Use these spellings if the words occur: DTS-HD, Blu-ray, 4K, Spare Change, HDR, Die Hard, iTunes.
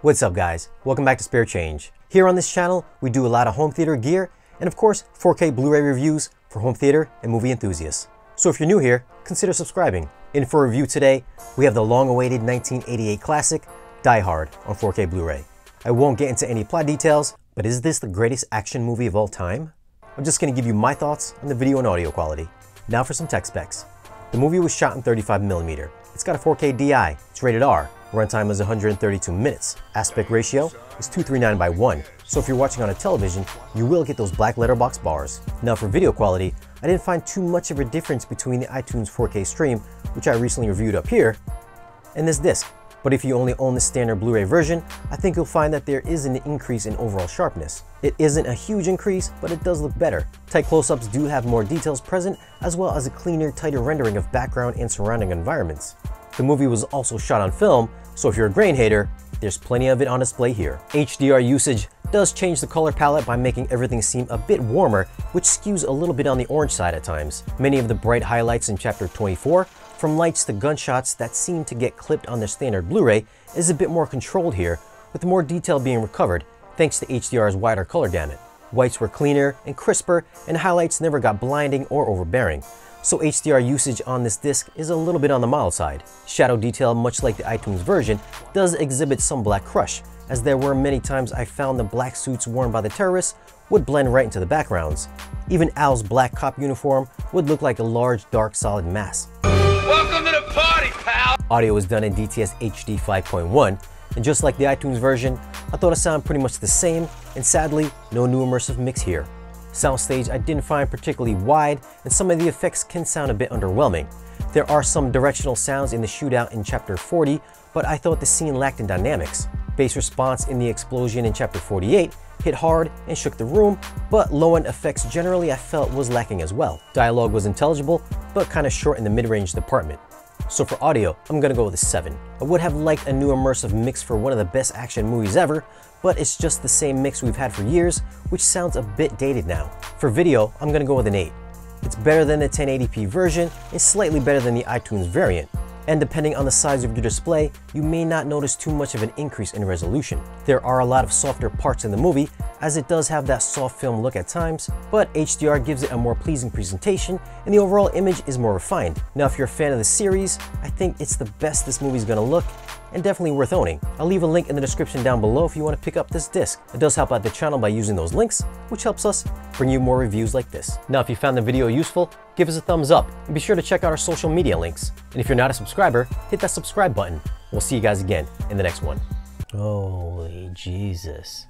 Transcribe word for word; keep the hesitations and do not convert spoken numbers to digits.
What's up guys, welcome back to Spare Change. Here on this channel we do a lot of home theater gear and of course four K Blu-ray reviews for home theater and movie enthusiasts. So if you're new here, consider subscribing. And for review today, we have the long-awaited nineteen eighty-eight classic Die Hard on four K Blu-ray. I won't get into any plot details, but is this the greatest action movie of all time? I'm just going to give you my thoughts on the video and audio quality. Now for some tech specs. The movie was shot in thirty-five millimeter. It's got a four K D I, it's rated R. Runtime is one hundred thirty-two minutes. Aspect ratio is two thirty-nine by one, so if you're watching on a television, you will get those black letterbox bars. Now for video quality, I didn't find too much of a difference between the iTunes four K stream, which I recently reviewed up here, and this disc. But if you only own the standard Blu-ray version, I think you'll find that there is an increase in overall sharpness. It isn't a huge increase, but it does look better. Tight close-ups do have more details present, as well as a cleaner, tighter rendering of background and surrounding environments. The movie was also shot on film, so if you're a grain hater, there's plenty of it on display here. H D R usage does change the color palette by making everything seem a bit warmer, which skews a little bit on the orange side at times. Many of the bright highlights in chapter twenty-four, from lights to gunshots that seem to get clipped on their standard Blu-ray, is a bit more controlled here, with more detail being recovered thanks to H D R's wider color gamut. Whites were cleaner and crisper, and highlights never got blinding or overbearing. So H D R usage on this disc is a little bit on the mild side. Shadow detail, much like the iTunes version, does exhibit some black crush, as there were many times I found the black suits worn by the terrorists would blend right into the backgrounds. Even Al's black cop uniform would look like a large, dark, solid mass. Welcome to the party, pal! Audio was done in D T S H D five point one, and just like the iTunes version, I thought it sounded pretty much the same, and sadly, no new immersive mix here. Soundstage I didn't find particularly wide, and some of the effects can sound a bit underwhelming. There are some directional sounds in the shootout in chapter forty, but I thought the scene lacked in dynamics. Bass response in the explosion in chapter forty-eight hit hard and shook the room, but low-end effects generally I felt was lacking as well. Dialogue was intelligible, but kind of short in the mid-range department. So for audio, I'm gonna go with a seven. I would have liked a new immersive mix for one of the best action movies ever, but it's just the same mix we've had for years, which sounds a bit dated now. For video, I'm gonna go with an eight. It's better than the ten eighty p version and slightly better than the iTunes variant. And depending on the size of your display, you may not notice too much of an increase in resolution. There are a lot of softer parts in the movie, as it does have that soft film look at times, but H D R gives it a more pleasing presentation and the overall image is more refined. Now if you're a fan of the series, I think it's the best this movie's gonna look and definitely worth owning. I'll leave a link in the description down below if you want to pick up this disc. It does help out the channel by using those links, which helps us bring you more reviews like this. Now if you found the video useful, give us a thumbs up and be sure to check out our social media links. And if you're not a subscriber, hit that subscribe button. We'll see you guys again in the next one. Holy Jesus.